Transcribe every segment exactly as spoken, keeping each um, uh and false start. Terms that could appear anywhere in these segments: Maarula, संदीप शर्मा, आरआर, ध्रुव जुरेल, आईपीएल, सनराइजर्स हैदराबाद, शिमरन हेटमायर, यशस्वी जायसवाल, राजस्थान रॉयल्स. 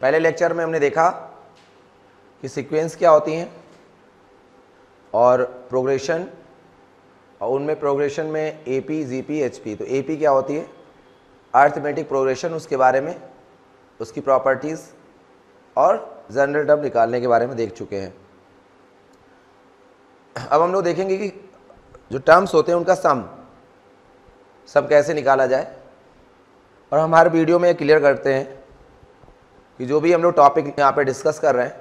पहले लेक्चर में हमने देखा कि सीक्वेंस क्या होती हैं और प्रोग्रेशन, और उनमें प्रोग्रेशन में A P, G P, H P. तो ए पी क्या होती है? अर्थमेटिक प्रोग्रेशन, उसके बारे में, उसकी प्रॉपर्टीज़ और जनरल टर्म निकालने के बारे में देख चुके हैं। अब हम लोग देखेंगे कि जो टर्म्स होते हैं उनका सम सम कैसे निकाला जाए। और हम हर वीडियो में क्लियर करते हैं कि जो भी हम लोग टॉपिक यहाँ पे डिस्कस कर रहे हैं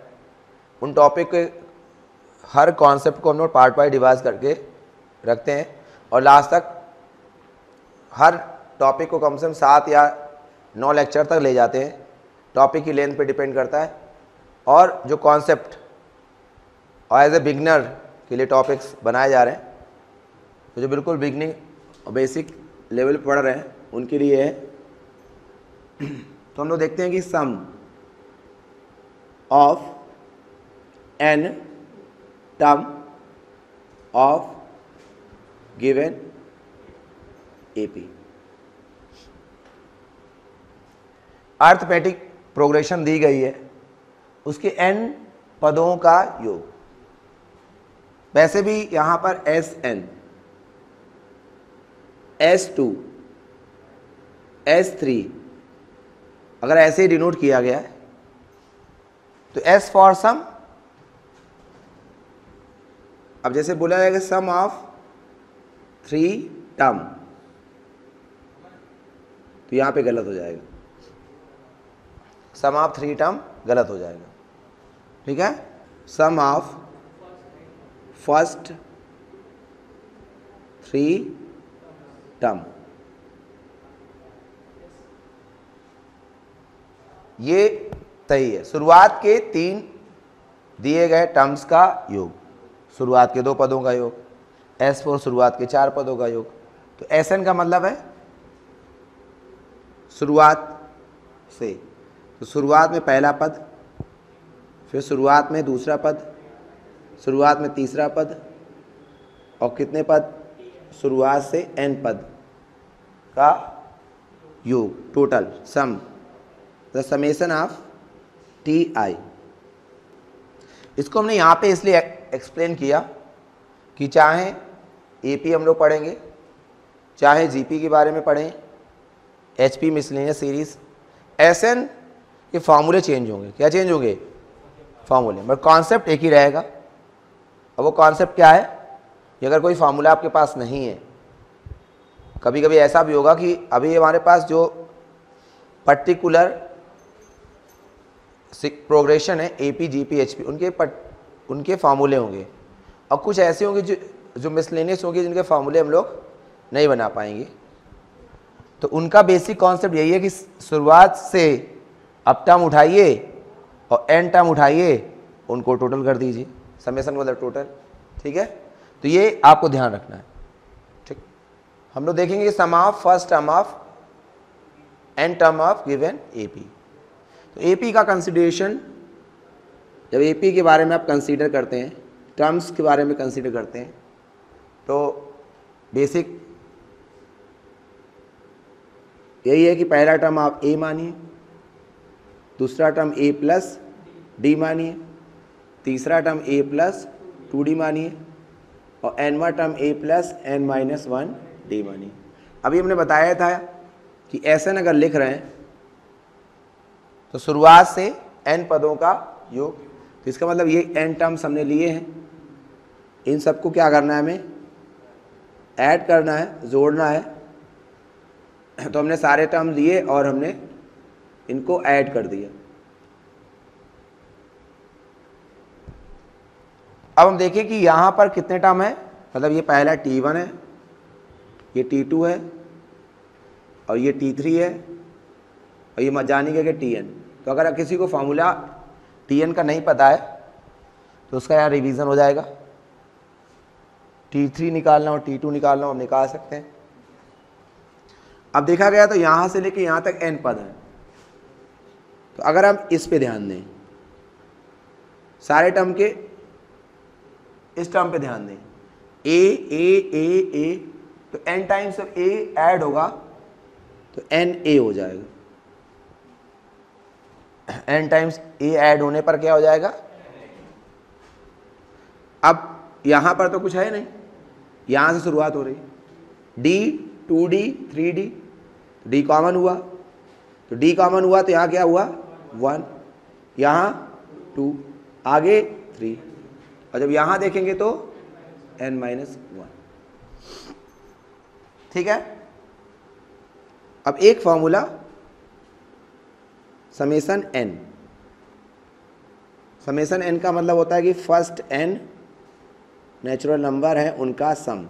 उन टॉपिक के हर कॉन्सेप्ट को हम लोग पार्ट बाय डिवाइस करके रखते हैं और लास्ट तक हर टॉपिक को कम से कम सात या नौ लेक्चर तक ले जाते हैं। टॉपिक की लेंथ पे डिपेंड करता है और जो कॉन्सेप्ट और एज ए बिगनर के लिए टॉपिक्स बनाए जा रहे हैं, तो जो बिल्कुल बिगनिंग और बेसिक लेवल पढ़ रहे हैं उनके लिए है। तो हम लोग देखते हैं कि sum of n term of given A P. Arithmetic progression दी गई है, उसके एन पदों का योग। वैसे भी यहाँ पर S n, S two, S three अगर ऐसे ही डिनोट किया गया है तो एस फॉर सम। अब जैसे बोला जाएगा सम ऑफ थ्री टर्म, तो यहाँ पे गलत हो जाएगा, सम ऑफ थ्री टर्म गलत हो जाएगा। ठीक है, sum of first three term, ये सही है। शुरुआत के तीन दिए गए टर्म्स का योग, शुरुआत के दो पदों का योग, एस फोर शुरुआत के चार पदों का योग। तो एस एन का मतलब है शुरुआत से, तो शुरुआत में पहला पद, फिर शुरुआत में दूसरा पद, शुरुआत में तीसरा पद, और कितने पद? शुरुआत से एन पद का योग, total sum, the summation of T I. इसको हमने यहाँ पे इसलिए एक्सप्लेन किया कि चाहे ए पी हम लोग पढ़ेंगे, चाहे जी पी के बारे में पढ़ें, H P miscellaneous series, S n के फार्मूले चेंज होंगे। क्या चेंज होंगे? फार्मूले, बट कॉन्सेप्ट एक ही रहेगा। अब वो कॉन्सेप्ट क्या है? अगर कोई फार्मूला आपके पास नहीं है, कभी कभी ऐसा भी होगा कि अभी हमारे पास जो पर्टिकुलर प्रोग्रेशन है A P, G P, H P, उनके उनके फार्मूले होंगे और कुछ ऐसे होंगे जो जो मिसलेनियस होंगे जिनके फार्मूले हम लोग नहीं बना पाएंगे। तो उनका बेसिक कॉन्सेप्ट यही है कि शुरुआत से अब टर्म उठाइए और एंड टर्म उठाइए, उनको टोटल कर दीजिए, समेशन मतलब टोटल। ठीक है, तो ये आपको ध्यान रखना है। ठीक, हम लोग देखेंगे कि sum of first term of and term of given A P. तो ए पी का कंसिडरेशन, जब ए पी के बारे में आप कंसीडर करते हैं, टर्म्स के बारे में कंसीडर करते हैं, तो बेसिक यही है कि पहला टर्म आप ए मानिए, दूसरा टर्म ए प्लस डी मानिए, तीसरा term a plus two d मानिए, और एनवा term a plus N minus one d मानिए। अभी हमने बताया था कि एस एन अगर लिख रहे हैं तो शुरुआत से एन पदों का योग, तो इसका मतलब ये एन टर्म्स हमने लिए हैं, इन सबको क्या करना है? हमें ऐड करना है, जोड़ना है। तो हमने सारे टर्म लिए और हमने इनको ऐड कर दिया। अब हम देखें कि यहाँ पर कितने टर्म हैं, मतलब ये पहला टी वन है, ये टी टू है, और ये टी थ्री है, और ये जानी गया कि टी एन। तो अगर किसी को फार्मूला टी एन का नहीं पता है तो उसका यहाँ रिवीजन हो जाएगा। टी थ्री निकालना हो, टी टू निकालना हो, हम निकाल सकते हैं। अब देखा गया तो यहाँ से लेके यहाँ तक एन पद हैं, तो अगर हम इस पे ध्यान दें, सारे टर्म के इस टर्म पे ध्यान दें, ए ए ए ए, तो n times of a add होगा तो एन ए हो जाएगा। एन टाइम्स ए ऐड होने पर क्या हो जाएगा। अब यहाँ पर तो कुछ है नहीं, यहाँ से शुरुआत हो रही d two d three d, d common हुआ तो डी कॉमन हुआ तो यहाँ क्या हुआ वन, यहाँ टू, आगे थ्री, और जब यहाँ देखेंगे तो एन माइनस वन। ठीक है, अब एक formula summation n, summation n का मतलब होता है कि फर्स्ट एन नेचुरल नंबर है उनका सम।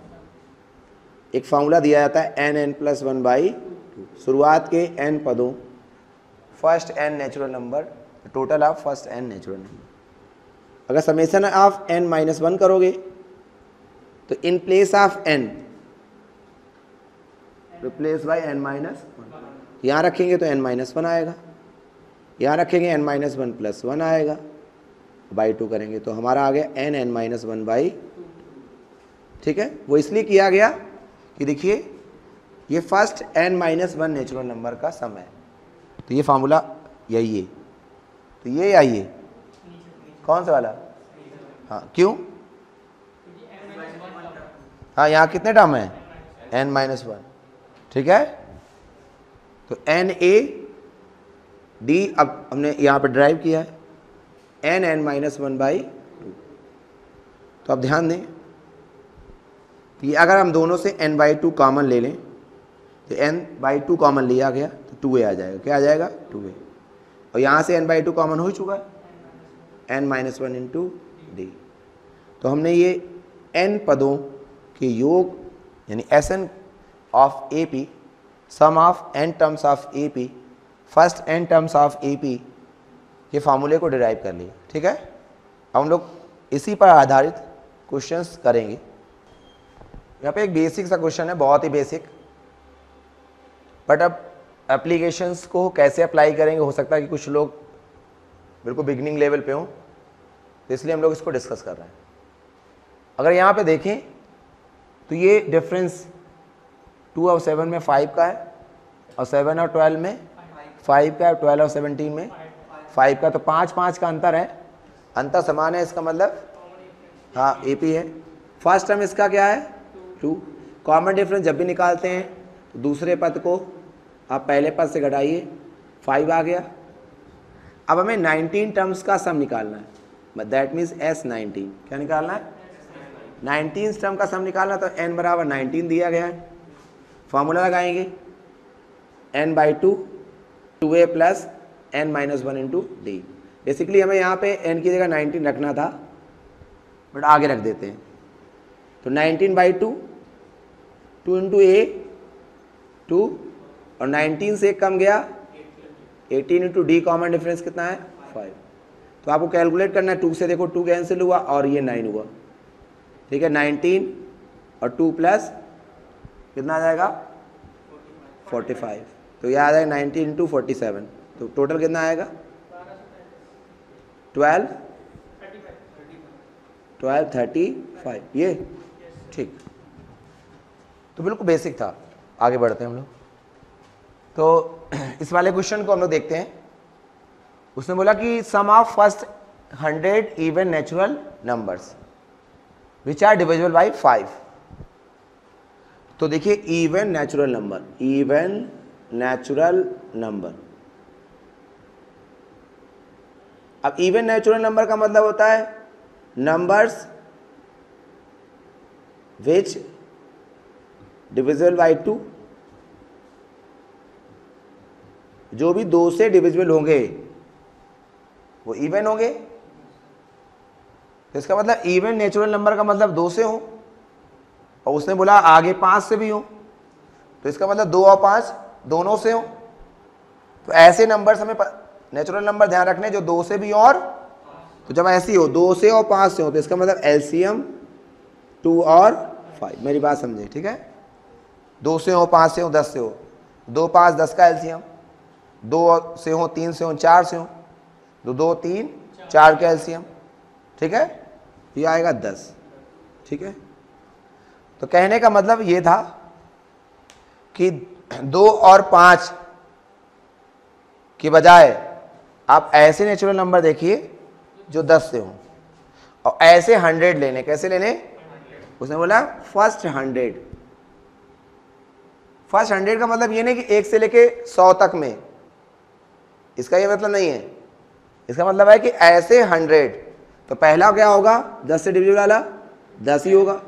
एक फार्मूला दिया जाता है n n plus one by two, शुरुआत के एन पदों first n natural number, total of first n natural number. अगर summation of n minus one करोगे तो in place of n replace by n minus one, यहाँ रखेंगे तो N minus one आएगा, यहाँ रखेंगे n minus one plus one आएगा, बाई टू करेंगे तो हमारा आ गया n n minus one by. ठीक है, वो इसलिए किया गया कि देखिए ये first n minus one natural number का सम है, तो ये फार्मूला यही है, तो ये या ये कौन सा वाला, हाँ क्यों, हाँ यहाँ कितने टर्म हैं एन माइनस वन। ठीक है, तो एन ए डी, अब हमने यहाँ पर ड्राइव किया है n n minus one by two. तो अब ध्यान दें कि अगर हम दोनों से एन बाई टू कॉमन ले लें तो एन बाई टू कॉमन लिया गया तो टू ए आ जाएगा, क्या आ जाएगा टू ए, और यहाँ से एन बाई टू कॉमन हो चुका है n minus one into d. तो हमने ये एन पदों के योग यानी S n of A P, sum of N terms of A P, first n terms of A P, ये फार्मूले को डिराइव कर लिए। ठीक है, अब हम लोग इसी पर आधारित क्वेश्चंस करेंगे। यहाँ पे एक बेसिक सा क्वेश्चन है, बहुत ही बेसिक, बट अब एप्लीकेशंस को कैसे अप्लाई करेंगे, हो सकता है कि कुछ लोग बिल्कुल बिगिनिंग लेवल पे हों, तो इसलिए हम लोग इसको डिस्कस कर रहे हैं। अगर यहाँ पे देखें तो ये डिफरेंस टू और सेवन में फाइव का है, और सेवन और ट्वेल्व में फाइव का है, ट्वेल्व और सेवनटीन में फाइव का, तो पाँच पाँच का अंतर है, अंतर समान है, इसका मतलब हाँ ए पी है। फर्स्ट टर्म इसका क्या है टू, कॉमन डिफरेंस जब भी निकालते हैं तो दूसरे पद को आप पहले पद से घटाइए, फाइव आ गया। अब हमें नाइनटीन टर्म्स का सम निकालना है, but that means S nineteen, क्या निकालना है नाइनटीन टर्म का सम निकालना, तो एन बराबर नाइनटीन दिया गया है। फार्मूला लगाएंगे n by two two a plus N minus one into d. Basically हमें यहाँ पे एन की जगह नाइनटीन रखना था बट आगे रख देते हैं, तो nineteen by two two into a two, और नाइनटीन से कम गया eighteen into d, common difference कितना है फाइव, तो आपको कैलकुलेट करना है, टू से देखो टू कैंसिल हुआ और ये नाइन हुआ। ठीक है, नाइनटीन और टू प्लस कितना आ जाएगा फोर्टी फाइव, तो यह आ जाएगा नाइनटीन इंटू फोर्टी सेवन, तो टोटल कितना आएगा ट्वेल्व ट्वेल्व थर्टी फाइव ये। ठीक, तो बिल्कुल बेसिक था। आगे बढ़ते हैं हम लोग, तो इस वाले क्वेश्चन को हम लोग देखते हैं। उसने बोला कि sum of first hundred even natural numbers which are divisible by five. तो देखिए even natural number, even natural number, अब इवन नेचुरल नंबर का मतलब होता है numbers which divisible by two, जो भी दो से डिविजिबल होंगे वो इवन होंगे। तो इसका मतलब इवन नेचुरल नंबर का मतलब दो से हो, और उसने बोला आगे पांच से भी हो, तो इसका मतलब दो और पांच दोनों से हो। तो ऐसे नंबर्स हमें नेचुरल नंबर ध्यान रखने जो दो से भी और, तो जब ऐसी हो दो से और पाँच से हो तो इसका मतलब एलसीएम टू और फाइव। मेरी बात समझे, ठीक है, दो से हो पाँच से हो दस से हो, दो पाँच दस का एलसीएम, दो से हो तीन से हो चार से हो, तो दो तीन चार का एलसीएम, ठीक है, ये आएगा दस। ठीक है, तो कहने का मतलब ये था कि दो और पाँच के बजाय आप ऐसे नेचुरल नंबर देखिए जो दस से हो और ऐसे हंड्रेड लेने, कैसे लेने? उसने बोला फर्स्ट हंड्रेड। फर्स्ट हंड्रेड का मतलब ये नहीं कि एक से लेके सौ तक में, इसका ये मतलब नहीं है। इसका मतलब है कि ऐसे हंड्रेड, तो पहला क्या होगा? दस से डिविजन वाला दस ही होगा,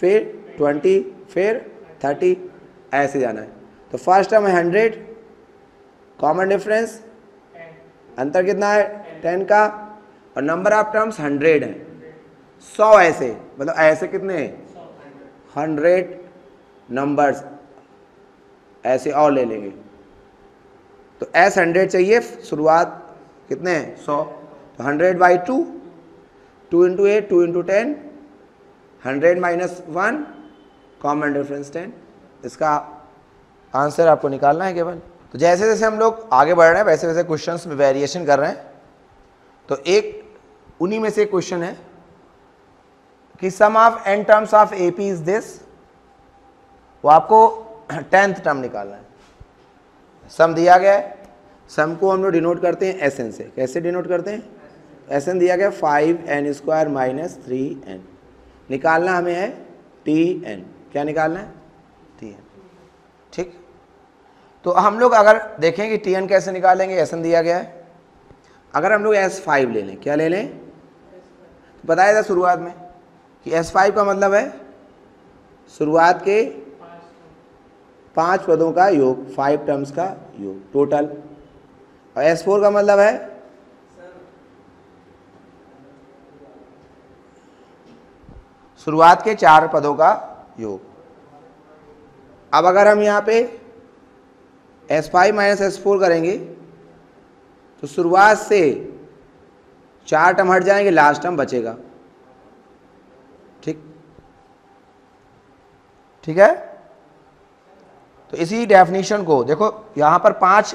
फिर ट्वेंटी, फिर थर्टी, ऐसे जाना है। तो फर्स्ट टर्म है हंड्रेड, कॉमन डिफरेंस अंतर कितना है? टेन का, और नंबर ऑफ टर्म्स हंड्रेड है। सौ ऐसे, मतलब ऐसे कितने हैं? हंड्रेड नंबर्स ऐसे और ले लेंगे। तो एस हंड्रेड चाहिए, शुरुआत कितने हैं? सौ। तो hundred by two, two into eight, two into ten, hundred minus one, common difference ten. इसका आंसर आपको निकालना है केवल। तो जैसे जैसे हम लोग आगे बढ़ रहे हैं वैसे वैसे क्वेश्चंस में वेरिएशन कर रहे हैं। तो एक उन्हीं में से क्वेश्चन है कि sum of N terms of A P is this, वो आपको टेंथ टर्म निकालना है। सम दिया गया है, सम को हम लोग डिनोट करते हैं एस एन से। कैसे डिनोट करते हैं? एस एन दिया गया five N square minus three N. निकालना हमें है टी एन। क्या निकालना है? T N. ठीक, तो हम लोग अगर देखें कि टी एन कैसे निकालेंगे, एस एन दिया गया है। अगर हम लोग एस फाइव ले लें, क्या ले लें? तो बताया था शुरुआत में कि एस फाइव का मतलब है शुरुआत के पांच पदों का योग, फाइव टर्म्स का योग टोटल। और एस फोर का मतलब है शुरुआत के चार पदों का योग। अब अगर हम यहाँ पे S five minus S four करेंगे तो शुरुआत से चार टर्म हट जाएंगे, लास्ट टर्म बचेगा। ठीक ठीक है। तो इसी डेफिनेशन को देखो, यहाँ पर पाँच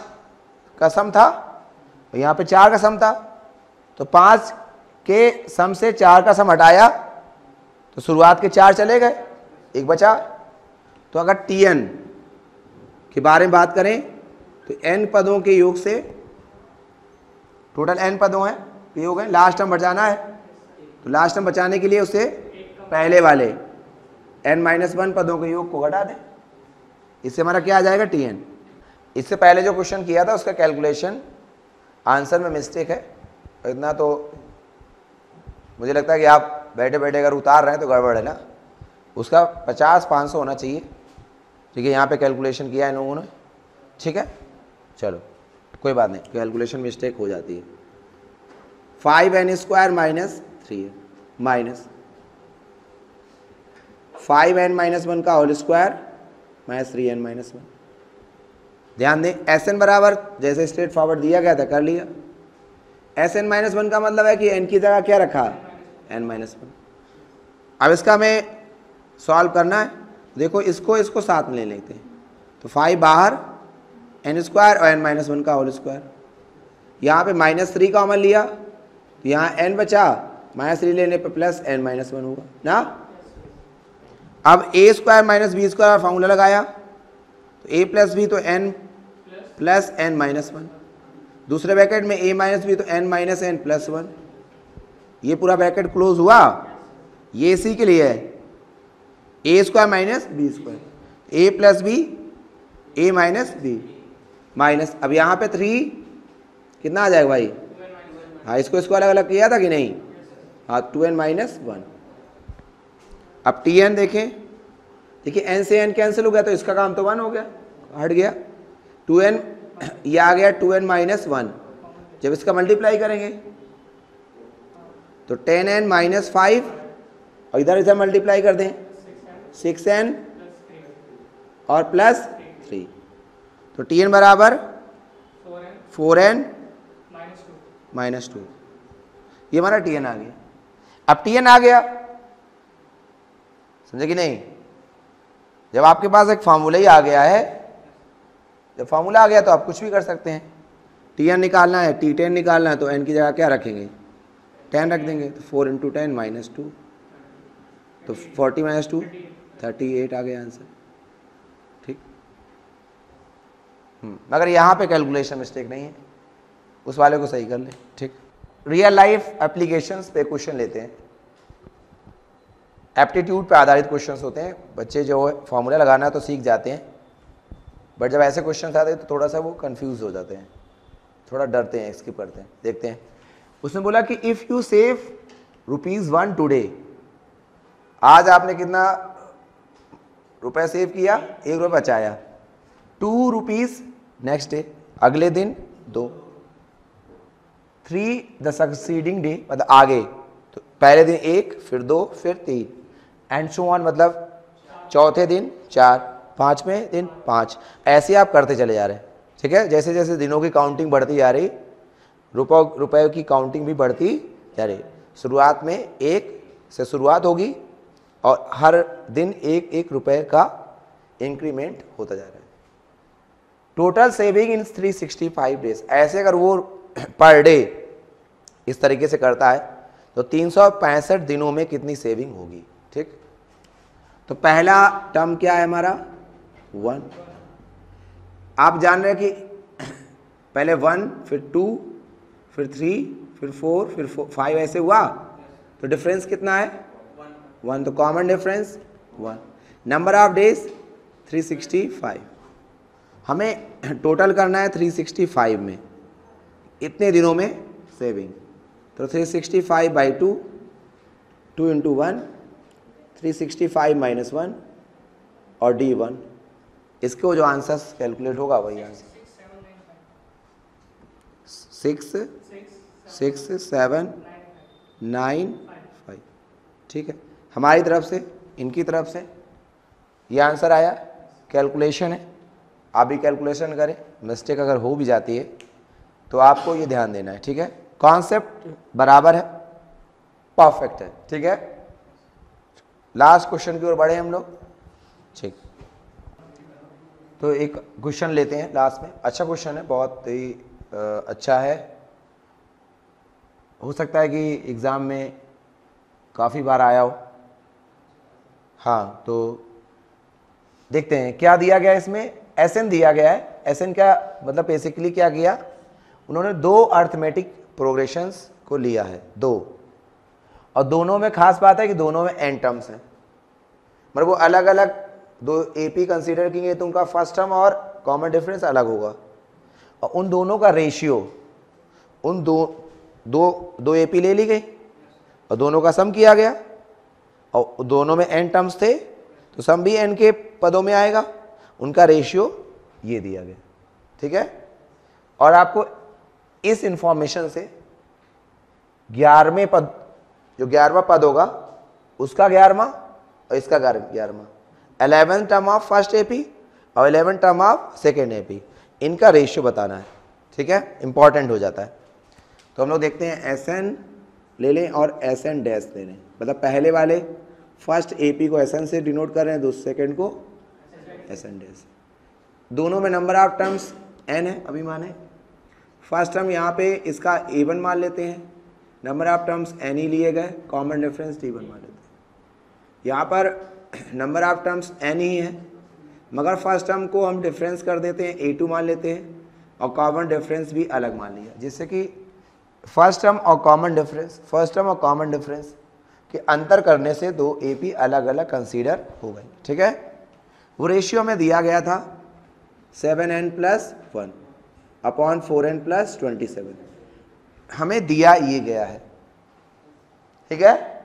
का सम था, यहाँ पे चार का सम था। तो पाँच के सम से चार का सम हटाया तो शुरुआत के चार चले गए, एक बचा। तो अगर टी एन के बारे में बात करें तो एन पदों के योग से, टोटल एन पदों हैं, ये हो गए, लास्ट टर्म बचाना है। तो लास्ट टर्म बचाने के लिए उससे पहले वाले एन माइनस वन पदों के योग को घटा दें। इससे हमारा क्या आ जाएगा? T N. इससे पहले जो क्वेश्चन किया था उसका कैलकुलेशन, आंसर में मिस्टेक है। इतना तो मुझे लगता है कि आप बैठे बैठे अगर उतार रहे हैं तो गड़बड़ है ना। उसका पचास पाँच सौ होना चाहिए। ठीक है, यहाँ पे कैलकुलेशन किया है इन लोगों ने। ठीक है, चलो कोई बात नहीं, कैलकुलेशन मिस्टेक हो जाती है। Five N square minus three है minus five N minus one का whole square minus three N minus one. ध्यान दें, एस एन बराबर जैसे स्ट्रेट फॉरवर्ड दिया गया था कर लिया। एस एन माइनस वन का मतलब है कि एन की जगह क्या रखा? N minus one. अब इसका हमें सॉल्व करना है। देखो, इसको इसको साथ में ले लेते हैं। तो फाइव बाहर, एन स्क्वायर और एन माइनस वन का होल स्क्वायर। यहाँ पे माइनस थ्री का अमल लिया तो यहाँ एन बचा, माइनस थ्री लेने पे प्लस एन माइनस वन होगा ना। अब A square minus B square formula लगाया तो ए प्लस बी तो N plus N minus one, दूसरे ब्रैकेट में ए माइनस बी तो N minus N plus one. ये पूरा ब्रैकेट क्लोज हुआ, ये सी के लिए है। A square minus B square, A plus B, A minus B minus. अब यहाँ पे थ्री कितना आ जाएगा भाई? हाँ, इसको स्क्वायर अलग अलग किया था कि नहीं? हाँ, टू एन माइनस वन। अब टी एन देखें, देखिए एन से एन कैंसिल हो गया तो इसका काम तो वन हो गया, हट गया। टू एन ये आ गया, टू एन माइनस वन। जब इसका मल्टीप्लाई करेंगे तो टेन एन माइनस फाइव, और इधर इधर मल्टीप्लाई कर दें सिक्स एन और प्लस थ्री। तो टी एन बराबर फोर एन माइनस टू। ये हमारा टी एन आ गया। अब टी एन आ गया, समझे कि नहीं? जब आपके पास एक फार्मूला ही आ गया है, जब फार्मूला आ गया तो आप कुछ भी कर सकते हैं। टी एन निकालना है, टी टेन निकालना है, तो एन की जगह क्या रखेंगे? टेन रख देंगे। तो four into ten minus two, तो forty minus two thirty eight आ गया आंसर। ठीक, मगर यहाँ पे कैलकुलेशन मिस्टेक नहीं है। उस वाले को सही कर ले। ठीक, रियल लाइफ एप्लीकेशंस पे क्वेश्चन लेते हैं, एप्टीट्यूड पे आधारित क्वेश्चंस होते हैं। बच्चे जो है फॉर्मूला लगाना है तो सीख जाते हैं, बट जब ऐसे क्वेश्चन आते हैं तो थोड़ा सा वो कंफ्यूज हो जाते हैं, थोड़ा डरते हैं, स्किप करते हैं। देखते हैं, उसने बोला कि if you save rupees one today, आज आपने कितना रुपया सेव किया, एक रुपया बचाया, टू रुपीज़ नेक्स्ट डे, अगले दिन दो, थ्री द सक्सीडिंग डे, मतलब आगे तो पहले दिन एक, फिर दो, फिर तीन, एंड सो ऑन, मतलब चौथे दिन चार, पाँचवें दिन पाँच, ऐसे आप करते चले जा रहे हैं। ठीक है, जैसे जैसे दिनों की काउंटिंग बढ़ती जा रही, रुपयों रुपयों की काउंटिंग भी बढ़ती जा रही। शुरुआत में एक से शुरुआत होगी और हर दिन एक एक रुपये का इंक्रीमेंट होता जा रहा है। Total saving in three sixty five days, ऐसे अगर वो पर डे इस तरीके से करता है तो तीन सौ पैंसठ दिनों में कितनी सेविंग होगी। ठीक, तो पहला टर्म क्या है हमारा, वन। आप जान रहे हैं कि पहले वन, फिर टू, फिर थ्री, फिर फोर, फिर फाइव, ऐसे हुआ तो डिफरेंस कितना है, वन। तो common difference one. Number of days three sixty five, हमें टोटल करना है थ्री सिक्सटी फाइव में इतने दिनों में सेविंग। तो three sixty five by two, two into one, three sixty five minus one और डी वन, इसको जो आंसर कैलकुलेट होगा वही answer six six seven nine five. ठीक है, हमारी तरफ से, इनकी तरफ से ये आंसर आया। कैलकुलेशन है, आप भी कैलकुलेशन करें, मिस्टेक अगर हो भी जाती है तो आपको ये ध्यान देना है। ठीक है, कॉन्सेप्ट बराबर है, परफेक्ट है। ठीक है, लास्ट क्वेश्चन की ओर बढ़े हम लोग। ठीक, तो एक क्वेश्चन लेते हैं लास्ट में, अच्छा क्वेश्चन है, बहुत ही अच्छा है, हो सकता है कि एग्ज़ाम में काफ़ी बार आया हो। हाँ, तो देखते हैं क्या दिया गया इसमें। एसएन दिया गया है। एसएन क्या मतलब, बेसिकली क्या किया उन्होंने, दो अर्थमेटिक प्रोग्रेशंस को लिया है, दो, और दोनों में खास बात है कि दोनों में एन टर्म्स हैं, मतलब वो अलग अलग दो एपी कंसीडर किए तो उनका फर्स्ट टर्म और कॉमन डिफरेंस अलग होगा, और उन दोनों का रेशियो, उन दो दो दो एपी ले ली गई और दोनों का सम किया गया, और दोनों में एन टर्म्स थे तो सम भी एन के पदों में आएगा, उनका रेशियो ये दिया गया। ठीक है, और आपको इस इंफॉर्मेशन से ग्यारहवें पद, जो ग्यारहवां पद होगा उसका ग्यारहवां और इसका ग्यारहवां, eleven term of first AP और eleven term of second AP, इनका रेशियो बताना है। ठीक है, इंपॉर्टेंट हो जाता है। तो हम लोग देखते हैं, एस एन ले लें और एस एन डैश ले लें, मतलब पहले वाले फर्स्ट एपी को एस एन से डिनोट कर रहे हैं, दूसरे सेकेंड को एस एन डैश। दोनों में नंबर ऑफ टर्म्स एन है, अभी माने फर्स्ट टर्म यहाँ पे इसका ए वन मान लेते हैं, नंबर ऑफ टर्म्स एन ही लिए गए, कॉमन डिफरेंस डी वन मान लेते हैं। यहाँ पर नंबर ऑफ टर्म्स एन ही है, मगर फर्स्ट टर्म को हम डिफरेंस कर देते हैं, ए टू मान लेते हैं, और कॉमन डिफरेंस भी अलग मान लिया, जिससे कि फर्स्ट टर्म और कॉमन डिफरेंस, फर्स्ट टर्म और कॉमन डिफरेंस के अंतर करने से दो ए पी अलग अलग कंसीडर हो गए। ठीक है, वो रेशियो में दिया गया था seven N plus one upon four N plus twenty seven, हमें दिया ये गया है। ठीक है,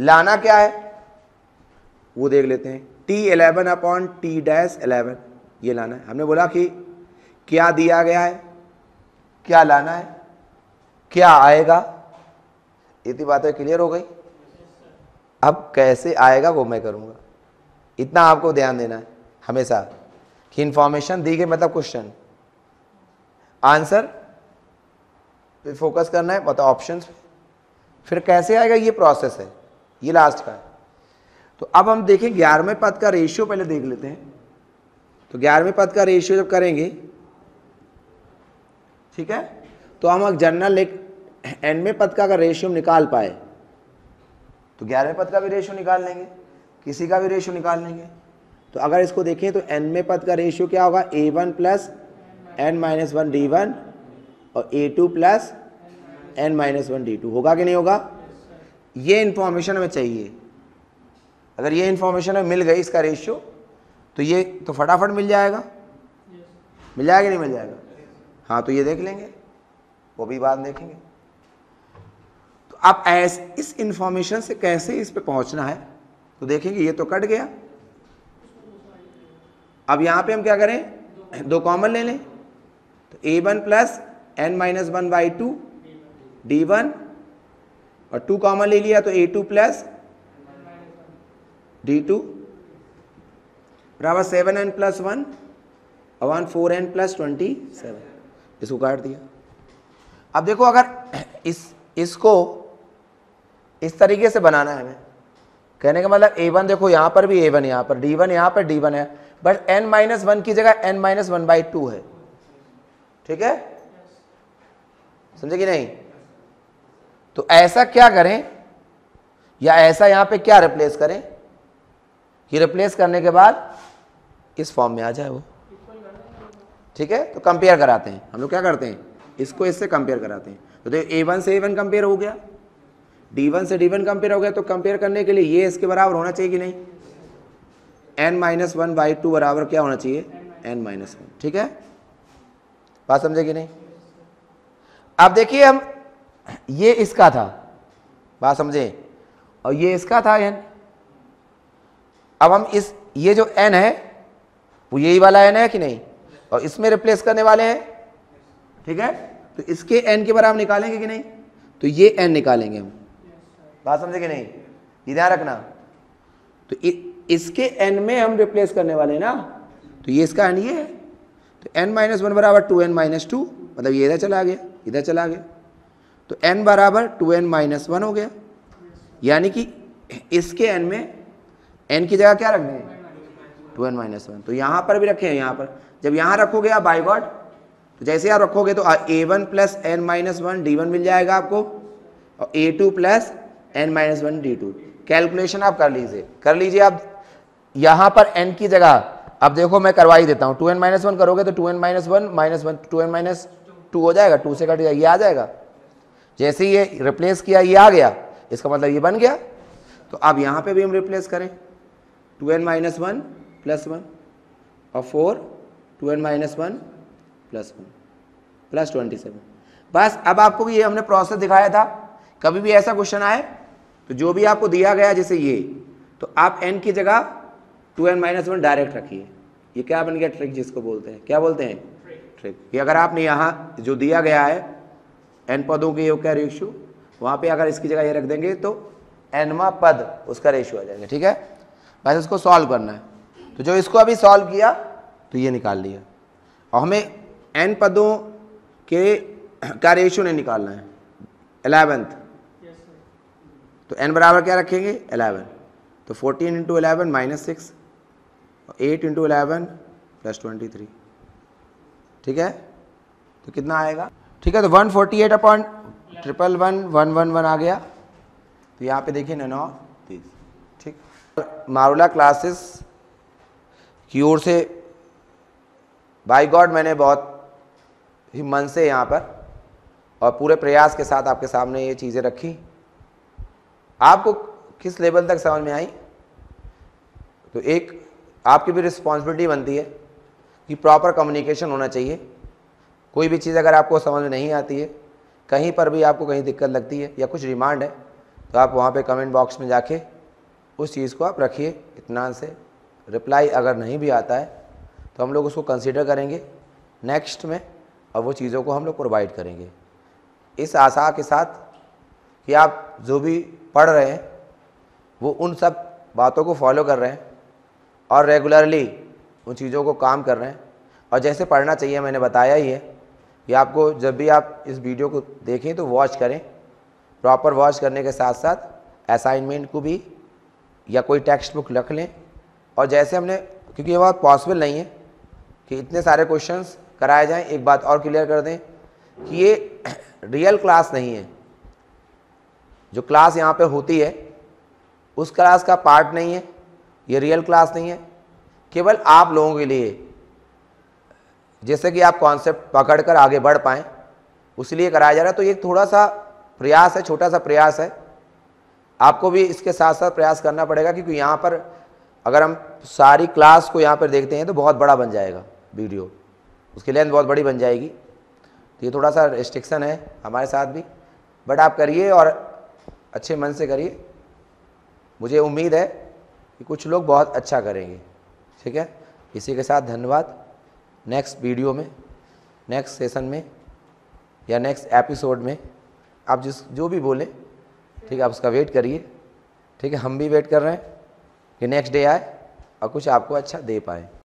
लाना क्या है वो देख लेते हैं, T eleven upon T dash eleven, ये लाना है। हमने बोला कि क्या दिया गया है, क्या लाना है, क्या आएगा, इतनी बातें क्लियर हो गई। अब कैसे आएगा वो मैं करूँगा, इतना आपको ध्यान देना है हमेशा कि इन्फॉर्मेशन दी गई मतलब क्वेश्चन, आंसर पे फोकस करना है, मतलब ऑप्शंस पे, फिर कैसे आएगा ये प्रोसेस है, ये लास्ट का है। तो अब हम देखें ग्यारहवें पद का रेशियो पहले देख लेते हैं। तो ग्यारहवें पद का रेशियो जब करेंगे, ठीक है, तो हम जनरल एक एनवें पद का अगर रेशियो निकाल पाए तो ग्यारहवें पद का भी रेशियो निकाल लेंगे, किसी का भी रेशियो निकाल लेंगे। तो अगर इसको देखें तो एनवें पद का रेशियो क्या होगा, A one plus N minus one D one और A two plus N minus one D two होगा कि नहीं होगा। ये इन्फॉर्मेशन हमें चाहिए, अगर ये इन्फॉर्मेशन हमें मिल गई इसका रेशियो तो ये तो फटाफट मिल जाएगा, मिल जाएगा नहीं मिल जाएगा। हाँ तो ये देख लेंगे, वो भी बात देखेंगे। तो आप ऐसे इस इन्फॉर्मेशन से कैसे इस पे पहुंचना है तो देखेंगे। ये तो कट गया, अब यहाँ पे हम क्या करें, दो कॉमन ले लें तो A one plus N minus one by two D one, और टू कॉमन ले लिया तो A two plus D two बराबर सेवन एन प्लस वन और one four N plus twenty seven, इसको काट दिया। अब देखो अगर इस इसको इस तरीके से बनाना है हमें, कहने का मतलब ए वन देखो यहाँ पर भी ए वन, यहाँ पर डी वन, यहाँ पर डी वन है, बट एन माइनस वन की जगह N minus one by two है, ठीक है, समझे कि नहीं। तो ऐसा क्या करें या ऐसा यहाँ पे क्या रिप्लेस करें कि रिप्लेस करने के बाद इस फॉर्म में आ जाए वो, ठीक है। तो कंपेयर कराते हैं हम लोग, क्या करते हैं इसको इससे कंपेयर कराते हैं। तो देखो ए वन से ए वन कंपेयर हो गया, डी वन से डी वन कंपेयर हो गया, तो कंपेयर करने के लिए ये इसके बराबर होना चाहिए कि नहीं, N minus one by two बराबर क्या होना चाहिए, एन माइनस वन, ठीक है, बात समझे कि नहीं। अब देखिए हम ये इसका था, बात समझे, और ये इसका था एन। अब हम इस ये जो एन है वो यही वाला एन है कि नहीं, और इसमें रिप्लेस करने वाले हैं, ठीक है। तो इसके एन के बराबर निकालेंगे कि नहीं, तो ये एन निकालेंगे हम, बात समझे कि नहीं, ये ध्यान रखना। तो इ, इसके एन में हम रिप्लेस करने वाले हैं ना, तो ये इसका एन ये है, तो एन माइनस वन बराबर टू एन माइनस टू, मतलब ये इधर चला गया इधर चला गया, तो एन बराबर टू एन माइनस वन हो गया। यानी कि इसके एन में एन की जगह क्या रख दें, टू एन माइनस वन, तो यहाँ पर भी रखे हैं, यहाँ पर जब यहाँ रखोगे आप बाय गॉड, तो जैसे आप रखोगे तो A one plus N minus one D one मिल जाएगा आपको, और A two plus N minus one D two. Calculation आप कर लीजिए कर लीजिए आप यहाँ पर एन की जगह, अब देखो मैं करवा ही देता हूँ, टू एन माइनस वन करोगे तो two N minus one minus one two N minus two हो जाएगा, टू से कट जाएगा ये आ जाएगा, जैसे ये रिप्लेस किया ये आ गया, इसका मतलब ये बन गया। तो अब यहाँ पे भी हम रिप्लेस करें, two N minus one plus one और four two N minus one plus one plus twenty seven. बस अब आपको ये हमने प्रोसेस दिखाया था, कभी भी ऐसा क्वेश्चन आए तो जो भी आपको दिया गया जैसे ये, तो आप एन की जगह two N minus one direct रखिए। ये क्या बन गया, ट्रिक जिसको बोलते हैं, क्या बोलते हैं, ट्रिक। ये अगर आपने यहाँ जो दिया गया है एन पदों के योग का रेशियो, वहाँ पे अगर इसकी जगह ये रख देंगे तो एनवा पद उसका रेशियो आ जाएगा, ठीक है। बस इसको सॉल्व करना है, तो जो इसको अभी सॉल्व किया तो ये निकाल लिया, और हमें एन पदों के का रेशियो नहीं निकालना है, एलेवेंथ, तो एन बराबर क्या रखेंगे, एलेवन, तो fourteen into eleven minus six और eight into eleven plus twenty three, ठीक है। तो कितना आएगा, ठीक है, तो one forty eight upon triple one one one one आ गया। तो यहाँ पे देखिए नौ तीस, ठीक। मारुला क्लासेस की ओर से बाय गॉड मैंने बहुत ही मन से यहाँ पर और पूरे प्रयास के साथ आपके सामने ये चीज़ें रखी, आपको किस लेवल तक समझ में आई तो एक आपकी भी रिस्पॉन्सिबिलिटी बनती है कि प्रॉपर कम्युनिकेशन होना चाहिए। कोई भी चीज़ अगर आपको समझ में नहीं आती है, कहीं पर भी आपको कहीं दिक्कत लगती है या कुछ डिमांड है, तो आप वहाँ पे कमेंट बॉक्स में जाके उस चीज़ को आप रखिए इत्मीनान से। रिप्लाई अगर नहीं भी आता है तो हम लोग उसको कंसीडर करेंगे नेक्स्ट में, और वो चीज़ों को हम लोग प्रोवाइड करेंगे, इस आशा के साथ कि आप जो भी पढ़ रहे हैं वो उन सब बातों को फॉलो कर रहे हैं और रेगुलरली उन चीज़ों को काम कर रहे हैं। और जैसे पढ़ना चाहिए मैंने बताया ही है कि आपको जब भी आप इस वीडियो को देखें तो वॉच करें, प्रॉपर वॉच करने के साथ साथ असाइनमेंट को भी या कोई टेक्स्ट बुक रख लें। और जैसे हमने, क्योंकि ये बात पॉसिबल नहीं है कि इतने सारे क्वेश्चंस कराए जाएं, एक बात और क्लियर कर दें कि ये रियल क्लास नहीं है, जो क्लास यहाँ पे होती है उस क्लास का पार्ट नहीं है, ये रियल क्लास नहीं है, केवल आप लोगों के लिए, जैसे कि आप कॉन्सेप्ट पकड़कर आगे बढ़ पाएँ उसलिए कराया जा रहा है। तो ये थोड़ा सा प्रयास है, छोटा सा प्रयास है, आपको भी इसके साथ साथ प्रयास करना पड़ेगा, क्योंकि यहाँ पर अगर हम सारी क्लास को यहाँ पर देखते हैं तो बहुत बड़ा बन जाएगा वीडियो, उसकी लेंथ बहुत बड़ी बन जाएगी। तो ये थोड़ा सा रिस्ट्रिक्शन है हमारे साथ भी, बट आप करिए और अच्छे मन से करिए। मुझे उम्मीद है कि कुछ लोग बहुत अच्छा करेंगे। ठीक है, इसी के साथ धन्यवाद। नेक्स्ट वीडियो में, नेक्स्ट सेशन में या नेक्स्ट एपिसोड में आप जिस जो भी बोलें, ठीक है, आप उसका वेट करिए। ठीक है, हम भी वेट कर रहे हैं कि नेक्स्ट डे आए और कुछ आपको अच्छा दे पाए।